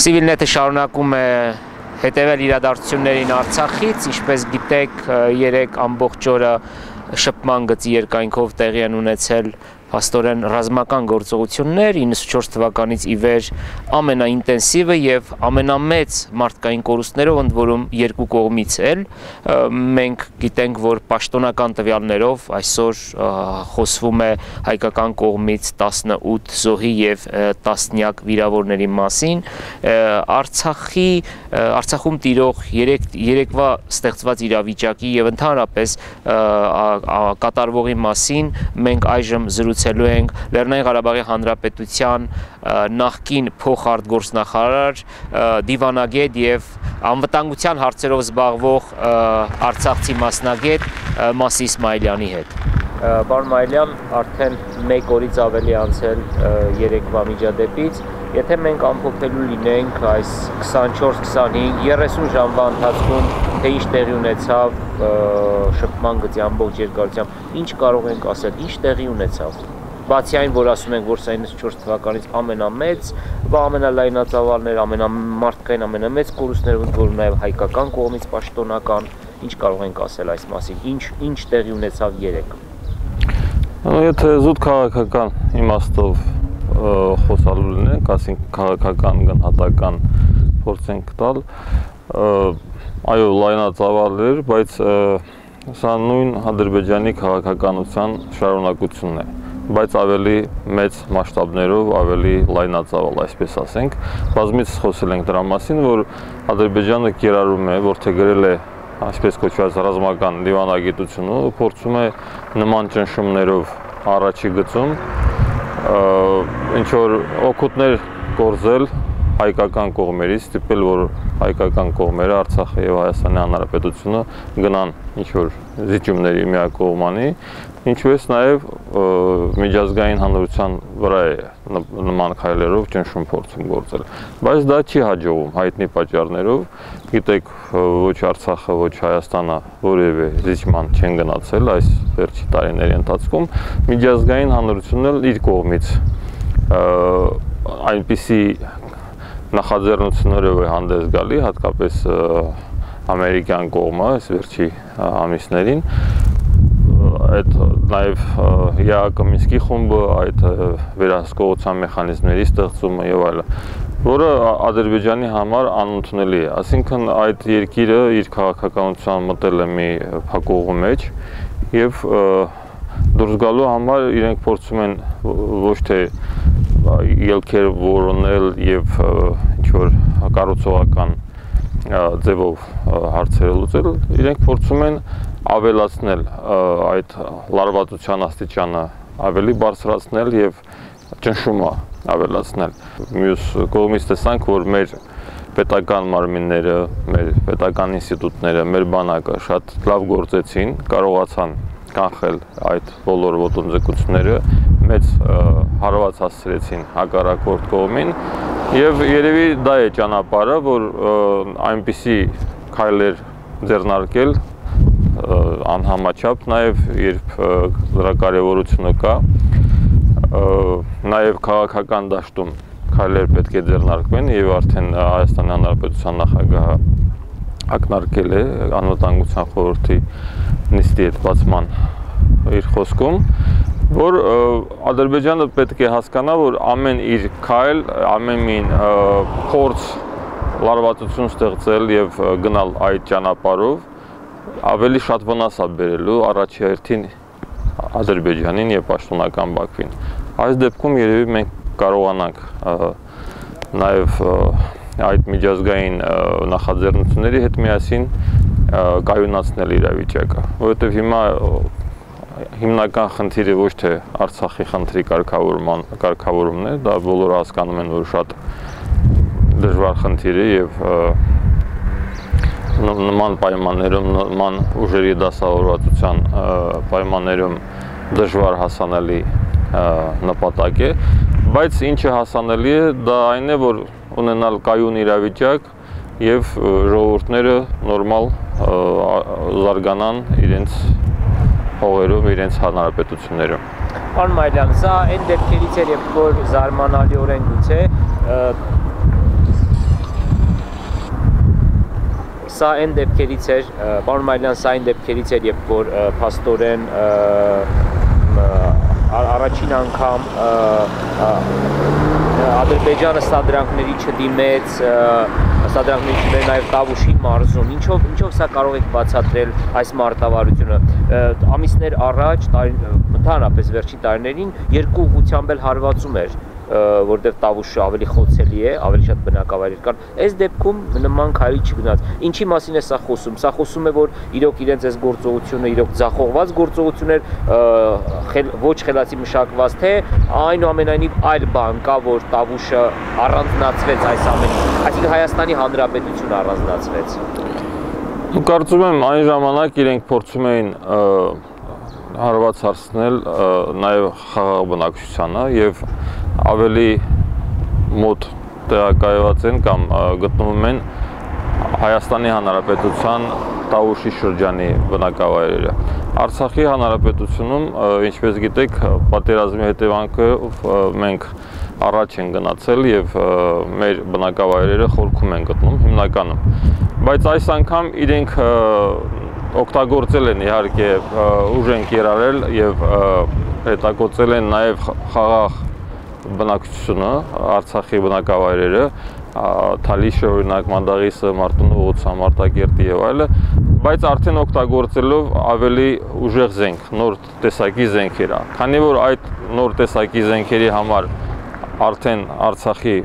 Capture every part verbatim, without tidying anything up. Սիվիլնետը շարունակում է հետևել իրադարձություններին Արցախից, ինչպես գիտեք, երեք ամբողջ օրը շփման գծի երկայնքով տեղի են ունեցել փաստորեն ռազմական գործողություններ, հինգ հինգ չորս թվականից ի վեր ամենաինտենսիվը եւ ամենամեծ մարդկային կորուստներով ընդ որում երկու կողմից էլ մենք գիտենք, որ պաշտոնական տվյալներով այսօր խոսվում է հայկական կողմից տասնութ զոհի եւ տասնյակ վիրավորների մասին։ Արցախի Արցախում տիրող երեկվա ստեղծված իրավիճակի եւ ընդհանրապես կատարվողի մասին մենք այժմ զրուցել ենք Լեռնային Ղարաբաղի Հանրապետության նախկին փոխարտգործնախարար դիվանագետ եւ անվտանգության հարցերով զբաղվող արցախցի մասնագետ Մասիս Մայիլյանի հետ։ Պարոն Մայիլյան, արդեն մեկ օրից ավելի անցել երեկվա միջադեպից, եթե մենք ամփոփելու լինենք այս քսանչորս քսանհինգ երեսուն ժամվա ընթացքում, թե ինչ տեղի ունեցավ շփման գծի ամբողջ երկարությամբ, ինչ կարող ենք ասել, ինչ տեղի ունեցավ, բացի այն, որ ասում ենք, որ սա հինգ հինգ չորս թվականից ամենամեծ, ամենալայնածավալներ, ամենամարդկային ամենամեծ կորուստներ, որ նաև հայկական կողմից պաշտոնական, ինչ կարող ենք ասել այս մասին, ինչ ինչ տեղի ունեցավ երեկ։ Եթե զուտ քաղաքական իմաստով խոսալու լինենք, ասենք քաղաքական գնահատական փորձենք տալ, այո, լայնածավալներ, բայց սա նույն Ադրբեջանի քաղաքականության շարունակությունն է, բայց ավելի մեծ մասշտաբներով, ավելի լայնածավալ, այսպես ասենք, բազմից խոսել ենք դրա մասին, որ Ադրբեջանը կիրառում է, որդեգրել է այսպես կոչված ռազմական դիվանագիտությունը, փորձում է նման ճնշումներով առաջի գծում ինչ որ օգուտներ գործել հայկական կողմերից, ստիպել, որ հայկական կողմերը, Արցախը եւ Հայաստանի Հանրապետությունը գնան ինչ որ զիջումների միակողմանի, ինչպես նաեւ միջազգային հանրության վրա է նման քայլերով ճնշում փորձում գործել, բայց դա չի հաջողվում հայտնի պատճառներով, գիտեք, ոչ Արցախը, ոչ Հայաստանը որևէ զիջման չեն գնացել այս վերջի տարիների ընթացքում, միջազգային հանրությունն էլ իր կողմից այնպիսի նախաձեռնություններով է հանդես գալի, հատկապես ամերիկյան կողմը այս վերջի ամիսներին, այդ նաև ԵԱԿ-ի Մինսկի խումբը, այդ վերահսկողության մեխանիզմների ստեղծումը եւ այլն, որը Ադրբեջանի համար անընդունելի է, այսինքն այդ երկիրը իր քաղաքականության մտել է մի փակուղու մեջ եւ դուրս գալու համար իրենք փորձում են ոչ թե ելքեր որոնել եւ ինչ-որ կառուցողական ձևով հարցերը լուծել, իրենք փորձում են ավելացնել այդ լարվածության աստիճանը, ավելի բարձրացնել եւ ճնշումը ավելացնել։ Մյուս կողմից տեսանք, որ մեր պետական մարմինները, մեր պետական ինստիտուտները, մեր բանակը շատ լավ գործեցին, կարողացան կանխել այդ բոլոր ոտնձգությունները, մեծ հարված հասցրեցին հակառակորդ կողմին եւ երևի դա է ճանապարհը, որ այնպիսի քայլեր ձեռնարկել անհամաչափ, նաեւ երբ դրա կարեւորությունը կա, նաեւ քաղաքական դաշտում քայլեր պետք է ձեռնարկվեն եւ արդեն Հայաստանի Հանրապետության նախագահը ակնարկել է անվտանգության խորհրդի նիստի հետ բացման իր խոսքում, որ Ադրբեջանը պետք է հասկանա, որ ամեն իր քայլ, ամեն մին փորձ լարվածություն ստեղծել եւ գնալ այդ ճանապարհով ավելի շատ վնաս է բերելու առաջի հերթին Ադրբեջանին եւ պաշտոնական Բաքվին։ Այս դեպքում երևի մենք կարողանանք նաեւ այդ միջազգային նախաձեռնությունների հետ միասին կայունացնել իրավիճակը, որովհետեւ հիմա հիմնական խնդիրը ոչ թե Արցախի խնդրի կարգավորման կարգավորումն է, դա բոլորը հասկանում են, որ շատ դժվար խնդիր է եւ նման պայմաններում, նման ուժերի դասավորվածության պայմաններում դժվար հասանելի նպատակ է, բայց ինչը հասանելի է, դա այն է, որ ունենալ կայուն իրավիճակ եւ ժողովուրդները նորմալ զարգանան իրենց հողերում, իրենց հանրապետություններում։ Պարոն Մայիլյան, սա այն դեպքերից էր, երբ որ զարմանալիորեն գուցե Sa în depceriț er, barul Mailan sa în depceriț er, iep vor pastoren aracin ancam Ադրբեջանը սադրանքների չդիմեց, սադրանքների չդիմեց նաև Տավուշի մարզում, ինչով ինչով սա կարող եք բացատրել այս մարտավարությունը։ Ամիսներ առաջ, ընդհանրապես վերջին տարիներին երկու ուղղությամբ էլ հարվածում էր, որտեղ Տավուշը ավելի խոցելի է, ավելի շատ բնակավայրեր կան։ Այս դեպքում նման քայլի չգնաց։ Ինչի մասին է սա խոսում։ Սա խոսում է, որ իրոք իրենց այս գործողությունը իրոք ձախողված գործողություն էր, ոչ խելացի մշակված, թե այնուամենայնիվ այլ բան կա, որ Տավուշը առանձնացվեց այս ամենից, այսինքն Հայաստանի Հանրապետությունը առանձնացվեց։ Ու կարծում եմ այն ժամանակ իրենք փորձում էին հարված հարցնել նաև խաղաղ բնակչությանը եւ ավելի մոտ տեղակայված են կամ գտնվում են Հայաստանի Հանրապետության Տավուշի շրջանի բնակավայրերը։ Արցախի Հանրապետությունում, ինչպես գիտեք, պատերազմի հետևանքով մենք առաջ են գնացել եւ մեր բնակավայրերը խորքում են գտնում հիմնականում, բայց այս անգամ իրենք օգտագործել են իհարկե ուժ են կիրառել եւ հետակոծել են նաեւ խաղաղ բնակչությունը, Արցախի բնակավայրերը, Թալիշը օրինակ, Մանդաղիսը, Մարտունու, Սամարտակերտի եւ այլը, բայց արդեն օգտագործելով ավելի ուժեղ զենք, նոր տեսակի զենքեր, քանի որ այդ նոր տեսակի զենքերի համար արդեն Արցախի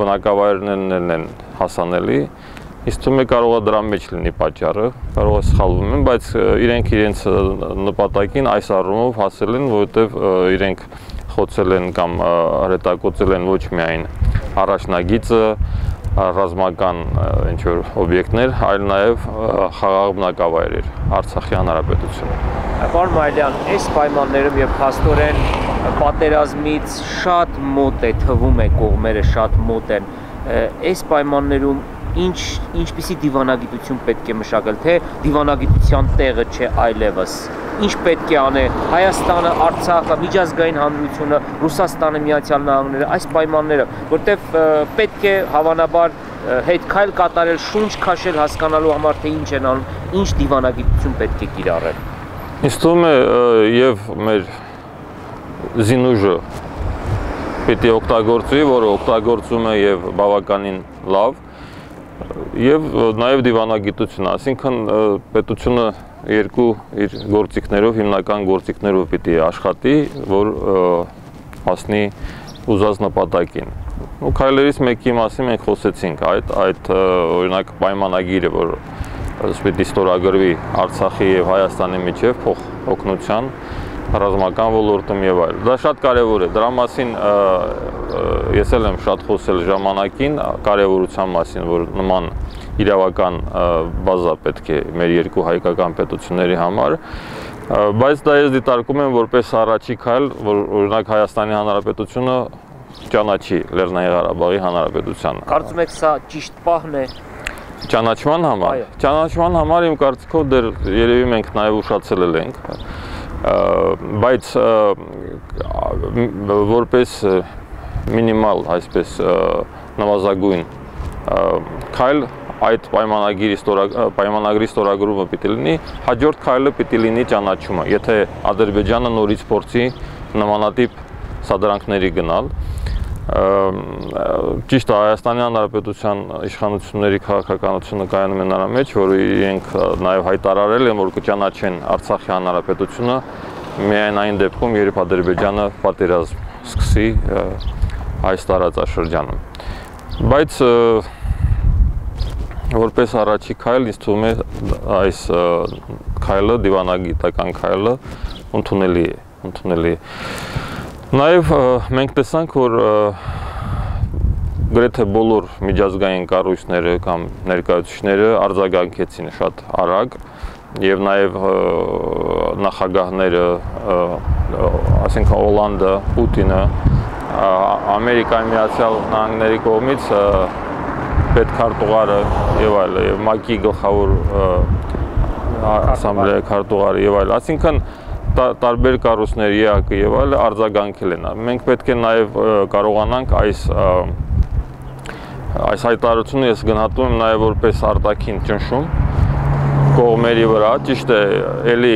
բնակավայրներն են հասանելի, իսկ ում է կարող դրա մեջ լինի պատճառը, կարող է սխալվում են, բայց իրենք իրենց նպատակին այս առումով հասել են, որովհետև իրենք խոցել են կամ հրետակոծել են ոչ միայն առաջնագիծը, ռազմական ինչ որ օբյեկտներ, այլ նաև խաղաղ բնակավայրեր, Արցախի Հանրապետությունը։ Պարոն Մայիլյան, այս պայմաններում եւ փաստորեն պատերազմից շատ մոտ է, թվում է կողմերը շատ մոտ են, այս պայմաններում ինչ ինչպիսի դիվանագիտություն պետք է մշակել, թե դիվանագիտության տեղը չէ այլևս, ինչ պետք է անի Հայաստանը, Արցախը, միջազգային հանրությունը, Ռուսաստանը, Միացյալ Նահանգները, այս պայմանները, որտեղ պետք է հավանաբար հետքայլ կատարել, շունչ քաշել հասկանալու համար, թե ինչ են անում, ինչ դիվանագիտություն պետք է կիրառել։ Ինձ թվում է եւ մեր զինուժը պետք է օգտագործվի, որը օգտագործում է եւ բավականին լավ, եւ նաեւ դիվանագիտությունը, այսինքն պետությունը երկու իր գործիքներով, հիմնական գործիքներով պետք է աշխատի, որ հասնի ուզած նպատակին։ Ու քայլերից մեկի մասին մենք խոսեցինք, այդ այդ օրինակ պայմանագիրը, որ պետք է ստորագրվի Արցախի եւ Հայաստանի միջեւ փոխօգնության ռազմական ոլորտում եւ այլ։ Դա շատ կարեւոր է։ Դրա մասին ես էլ եմ շատ խոսել ժամանակին, կարեւորության մասին, որ նման իրավական բազա պետք է մեր երկու հայկական պետությունների համար, բայց դա ես դիտարկում եմ որպես առաջի քայլ, որ օրինակ Հայաստանի Հանրապետությունը ճանաչի Լեռնային Ղարաբաղի Հանրապետությանը։ Կարծում եք սա ճիշտ պահն է ճանաչման համար։ Ճանաչման համար իմ կարծիքով դեռ երևի մենք նաեւ ուշացել ենք, բայց որպես մինիմալ, այսպես նվազագույն քայլ այդ պայմանագրի պայմանագրի ստորագրումը պիտի լինի, հաջորդ քայլը պիտի լինի ճանաչումը, եթե Ադրբեջանը նորից փորձի նմանատիպ սադրանքների գնալ, ճիշտ է Հայաստանի Հանրապետության իշխանությունների քաղաքականությունը կայանում է նրա մեջ, որ իրենք նաև հայտարարել են, որ կճանաչեն Արցախի Հանրապետությունը միայն այն դեպքում, երբ Ադրբեջանը պատերազմ սկսի այս տարածաշրջանում։ Բայց որպես առաջի քայլ, ինձ թվում է այս քայլը, դիվանագիտական քայլը ընդունելի է, ընդունելի է։ Նաև մենք տեսանք, որ գրեթե բոլոր միջազգային կառույցները կամ ներկայացուցիչները արձագանքեցին շատ արագ եւ նաեւ նախագահները, ասենք Հոլանդը, Պուտինը, Ամերիկայի Միացյալ Նահանգների կողմից պետքարտուղարը եւ այլն, եւ ՄԱԿ-ի գլխավոր ասամբլեայի քարտուղարը եւ այլն, այսինքն տարբեր կառույցների ԵԱԿ-ը եւ այլն արձագանքել են։ Մենք պետք է նաեւ կարողանանք այս Այս հայտարարությունը ես գնահատում եմ նաև որպես արտաքին ճնշում կողմերի վրա, ճիշտ է, էլի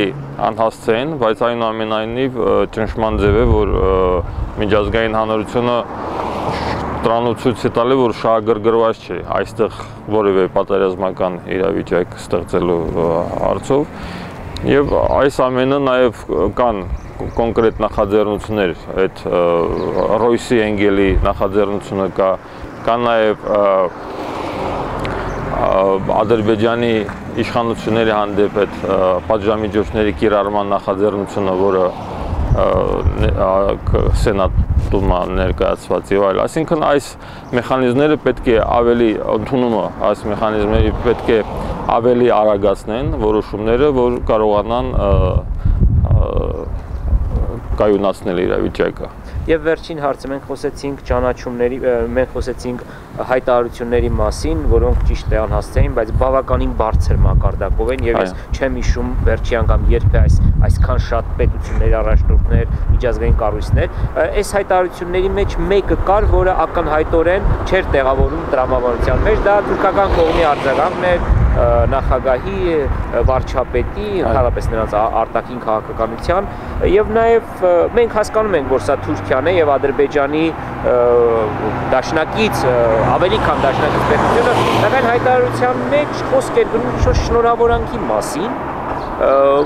անհասց են, բայց այնուամենայնիվ ճնշման ձև է, որ միջազգային հանրությունը դրան ցույց է տալի, որ շահագրգռված չէ այստեղ որևէ պատերազմական իրավիճակ ստեղծելու հարցով եւ այս ամենը նաև կան կոնկրետ նախաձեռնություններ, այդ Ռոյսի Էնգելի նախաձեռնությունը կա, կան նաև Ադրբեջանի իշխանությունների հանդեպ այդ պատժամիջոցների կիրառման նախաձեռնությունը, որը Սենատում ներկայացված եւ այլ, այսինքն այս մեխանիզմները պետք է ավելի ընդունումը, այս մեխանիզմների պետք է ավելի արագացնեն որոշումները, որ կարողանան կայունացնել իրավիճակը։ Եվ վերջին հարցը, մենք խոսեցինք ճանաչումների, մենք խոսեցինք հայտարարությունների մասին, որոնք ճիշտ է անհաստ էին, բայց բավականին բարձր մակարդակով են, եւ ես չեմ հիշում վերջի անգամ երբ է այս այսքան շատ պետությունների առաջնորդներ, միջազգային կառույցներ, այս հայտարարությունների մեջ մեկը կար, որը ակնհայտորեն չէր տեղավորվում դրամավարության մեջ, դա թուրքական կողմի արձագանքն էր նախագահի, վարչապետի, հատկապես նրանց արտաքին քաղաքականության, եւ նաեւ մենք հասկանում ենք, որ սա Թուրքիան է եւ Ադրբեջանի դաշնակից, ավելի քան դաշնակից պետությունը, դեռ հայտարարության մեջ խոսք էր գնում շնորհավորանքի մասին,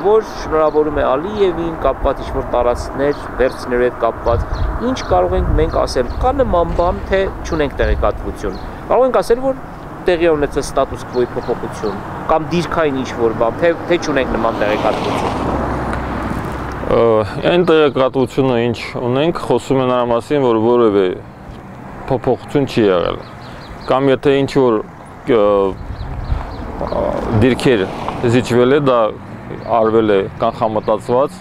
որ շնորհավորում է Ալիևին, կապված ինչ-որ տարածքներ, վերցնելու հետ կապված, ինչ կարող ենք մենք ասել, կա նման բան, թե չունենք տեղեկատվություն։ Կարող ենք ասել, որ տեղի ունեցած ստատուս քվոյի փոփոխություն կամ դիրքային ինչ որ բան, թե թե չունենք նման տեղեկատվություն։ Այն տեղեկատվությունը ինչ ունենք, խոսում են նրա մասին, որ որևէ փոփոխություն չի եղել։ Կամ եթե ինչ որ դիրքեր զիջվել է, դա արվել է կանխամտածված,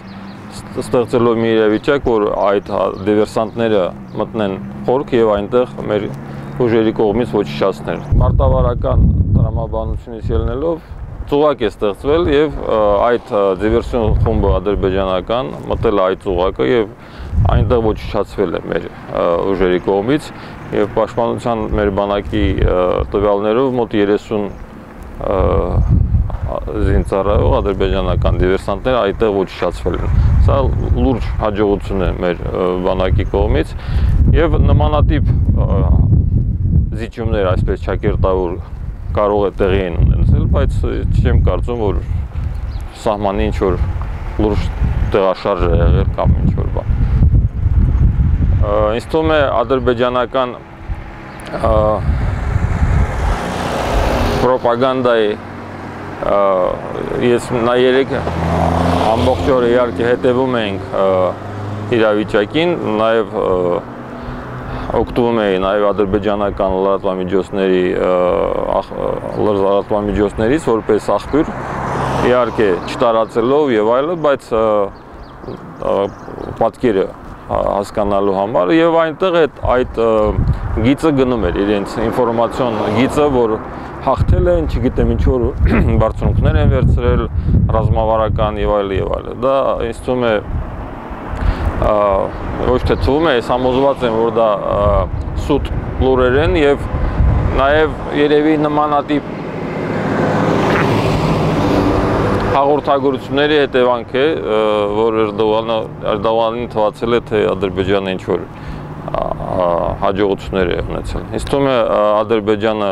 ստեղծելով մի իրավիճակ, որ այդ դիվերսանտները մտնեն խորք եւ այնտեղ մեր ուժերի կողմից ոչնչացնել։ Մարտավարական տրամաբանությունից ելնելով ծուղակ է ստեղծվել եւ այդ դիվերսիոն խումբը ադրբեջանական մտել է այդ ծուղակը եւ այնտեղ ոչնչացվել է մեր ուժերի կողմից եւ պաշտպանության մեր բանակի տվյալներով մոտ երեսուն զինծառայող ադրբեջանական դիվերսանտներ այդտեղ ոչնչացվել են։ Սա լուրջ հաջողություն է մեր բանակի կողմից եւ նմանատիպ զիջումներ այսպես ճակերտավոր կարող է տեղի ունեցել, բայց չեմ կարծում, որ սահմանի ինչ որ լուրջ տեղաշարժ է եղել կամ ինչ որ բան։ Ինձ թվում է ադրբեջանական ռոպագանդայի ես նա երեք ամբողջ օրը իհարկե հետևում էինք իրավիճակին, նաև օգտվում էի նաև ադրբեջանական լրատվամիջոցների լրատվամիջոցներից որպես աղբյուր, իհարկե չտարածելով եւ այլն, բայց պատկերը հասկանալու համար եւ այնտեղ այդ այդ գիծը գնում էր իրենց ինֆորմացիոն գիծը, որ հաղթել են, չգիտեմ ինչ որ բարձունքներ են վերցրել, ռազմավարական եւ այլ եւ այլ։ Դա ինձ թվում է ոչ թե թվում է, ես համոզված եմ, որ դա սուտ լուրեր են եւ նաեւ երևի նմանատիպ հաղորդագրությունների հետևանք է, որ Էրդողանը Էրդողանին թվացել է, թե Ադրբեջանը ինչ որ հաջողություններ է ունեցել։ Ինձ թվում է Ադրբեջանը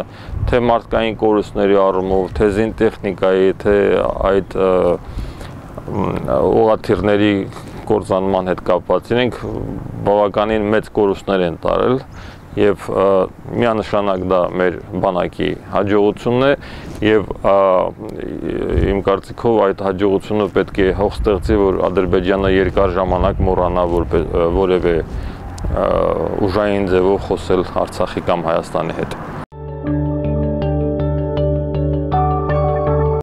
թե մարդկային կորուստների առումով, թե զինտեխնիկայի, թե այդ ուղղաթիռների կործանման հետ կապված, իրենք բավականին մեծ կորուստներ են տարել եւ միանշանակ դա մեր բանակի հաջողությունն է եւ իմ կարծիքով այդ հաջողությունը պետք է հող ստեղծի, որ Ադրբեջանը երկար ժամանակ մոռանա որևէ ուժային ձևով խոսել Արցախի կամ Հայաստանի հետ։